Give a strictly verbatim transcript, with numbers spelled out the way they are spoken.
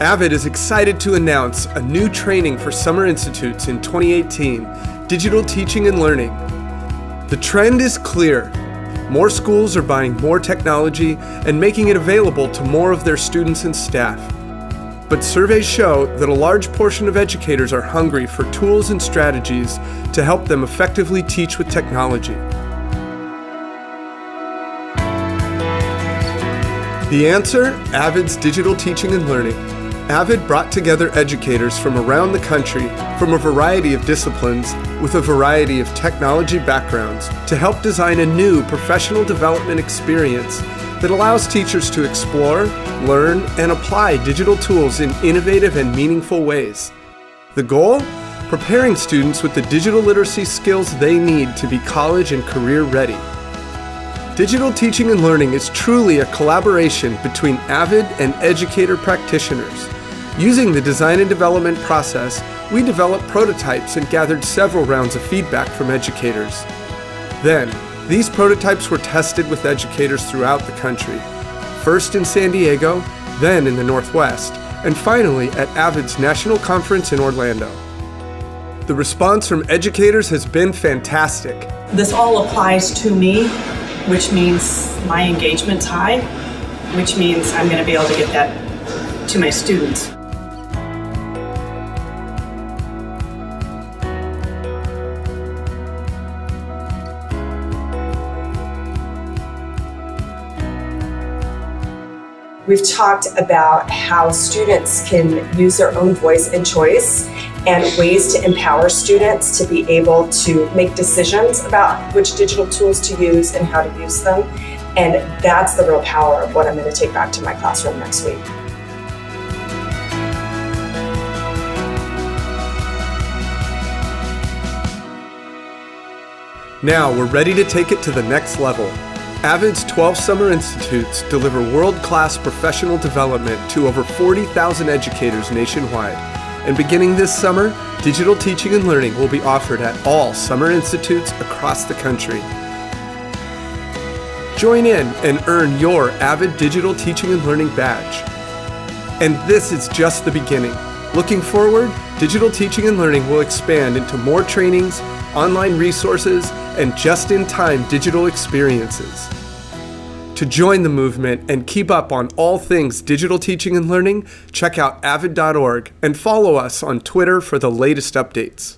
AVID is excited to announce a new training for summer institutes in twenty eighteen, Digital Teaching and Learning. The trend is clear. More schools are buying more technology and making it available to more of their students and staff. But surveys show that a large portion of educators are hungry for tools and strategies to help them effectively teach with technology. The answer? AVID's Digital Teaching and Learning. AVID brought together educators from around the country from a variety of disciplines with a variety of technology backgrounds to help design a new professional development experience that allows teachers to explore, learn, and apply digital tools in innovative and meaningful ways. The goal? Preparing students with the digital literacy skills they need to be college and career ready. Digital Teaching and Learning is truly a collaboration between AVID and educator practitioners. Using the design and development process, we developed prototypes and gathered several rounds of feedback from educators. Then, these prototypes were tested with educators throughout the country, first in San Diego, then in the Northwest, and finally at AVID's National Conference in Orlando. The response from educators has been fantastic. This all applies to me, which means my engagement's high, which means I'm going to be able to get that to my students. We've talked about how students can use their own voice and choice and ways to empower students to be able to make decisions about which digital tools to use and how to use them. And that's the real power of what I'm going to take back to my classroom next week. Now we're ready to take it to the next level. AVID's twelve summer institutes deliver world-class professional development to over forty thousand educators nationwide. And beginning this summer, Digital Teaching and Learning will be offered at all summer institutes across the country. Join in and earn your AVID Digital Teaching and Learning badge. And this is just the beginning. Looking forward, Digital Teaching and Learning will expand into more trainings, online resources, and just-in-time digital experiences. To join the movement and keep up on all things Digital Teaching and Learning, check out avid dot org and follow us on Twitter for the latest updates.